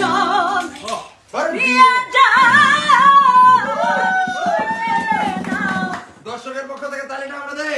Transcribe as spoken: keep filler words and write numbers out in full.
দর্শকের পক্ষ থেকে তালি না আমরা দেই।